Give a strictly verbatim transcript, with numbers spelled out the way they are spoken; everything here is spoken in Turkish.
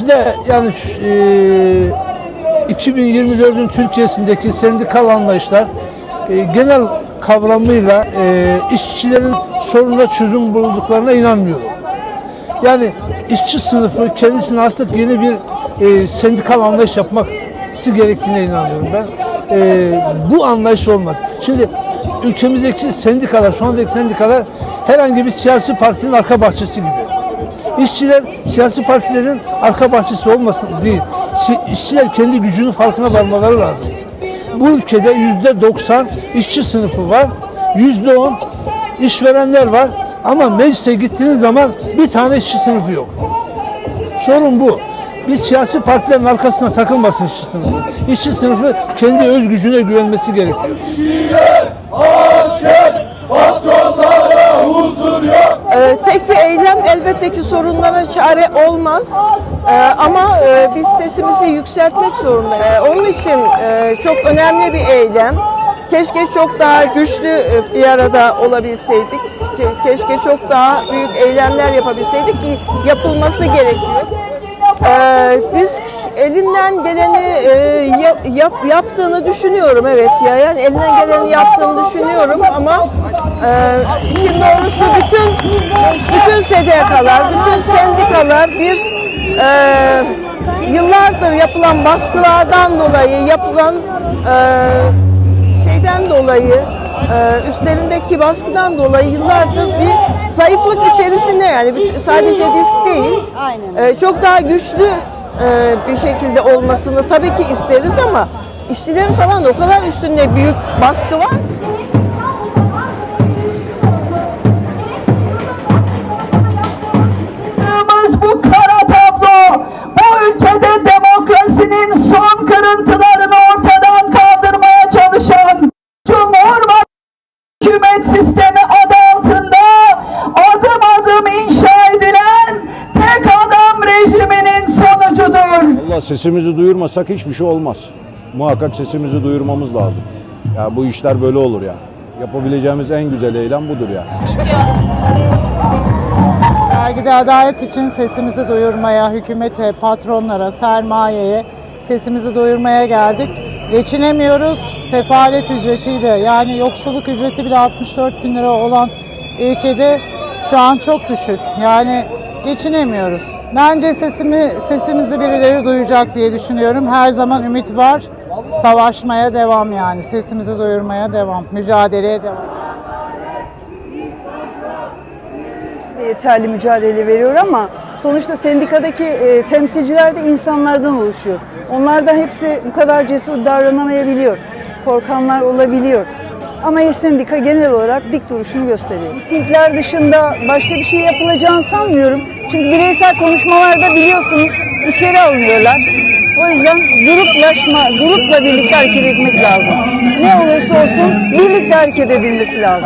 Bizde yani e, iki bin yirmi dört'ün Türkiye'sindeki sendikal anlayışlar e, genel kavramıyla e, işçilerin sorununa çözüm bulduklarına inanmıyorum. Yani işçi sınıfı kendisine artık yeni bir e, sendikal anlayış yapması gerektiğine inanıyorum ben. E, bu anlayış olmaz. Şimdi ülkemizdeki sendikalar, şu andaki sendikalar herhangi bir siyasi partinin arka bahçesi gibi. İşçiler siyasi partilerin arka bahçesi olmasın değil. İşçiler kendi gücünün farkına varmaları lazım. Bu ülkede yüzde doksan işçi sınıfı var, yüzde on işverenler var ama meclise gittiğiniz zaman bir tane işçi sınıfı yok. Sorun bu. Bir siyasi partilerin arkasına takılmasın işçi sınıfı. İşçi sınıfı kendi öz gücüne güvenmesi gerekiyor. İşçiler, aşer, patronlara huzur yok. Ee, tek bir eylem elbette ki sorunlara çare olmaz ee, ama e, biz sesimizi yükseltmek zorundayız. Ee, onun için e, çok önemli bir eylem. Keşke çok daha güçlü bir arada olabilseydik. Keşke çok daha büyük eylemler yapabilseydik ki yapılması gerekiyor. Ee, DİSK elinden geleni e, yap, yap, yaptığını düşünüyorum, evet ya yani elinden geleni yaptığını düşünüyorum ama e, işin doğrusu bütün bütün S D K'lar, bütün sendikalar bir e, yıllardır yapılan baskılardan dolayı yapılan e, şeyden dolayı e, üstlerindeki baskıdan dolayı yıllardır bir zayıflık içerisinde, yani sadece DİSK değil, çok daha güçlü bir şekilde olmasını tabii ki isteriz ama işçilerin falan o kadar üstünde büyük baskı var. Bu kara tablo, bu ülkede demokrasinin son kırıntılarını ortadan kaldırmaya çalışan Cumhurbaşkanı hükümet sistemi adı altında adım adım inşa edilen tek adam rejiminin sonucudur. Vallahi sesimizi duyurmasak hiçbir şey olmaz. Muhakkak sesimizi duyurmamız lazım. Ya bu işler böyle olur ya. Yapabileceğimiz en güzel eylem budur ya. Dergide adalet için sesimizi duyurmaya, hükümete, patronlara, sermayeye sesimizi duyurmaya geldik. Geçinemiyoruz. Sefalet ücretiyle, yani yoksulluk ücreti bile altmış dört bin lira olan ülkede şu an çok düşük. Yani geçinemiyoruz. Bence sesimi, sesimizi birileri duyacak diye düşünüyorum. Her zaman ümit var. Savaşmaya devam yani. Sesimizi duyurmaya devam. Mücadeleye devam. Yeterli mücadele veriyor ama sonuçta sendikadaki e, temsilciler de insanlardan oluşuyor. Onlar da hepsi bu kadar cesur davranamayabiliyor. Korkanlar olabiliyor. Ama sendika genel olarak dik duruşunu gösteriyor. Mitingler dışında başka bir şey yapılacağını sanmıyorum. Çünkü bireysel konuşmalarda biliyorsunuz içeri alınıyorlar. O yüzden gruplaşma, grupla birlikte hareket etmek lazım. Ne olursa olsun birlikte hareket edilmesi lazım.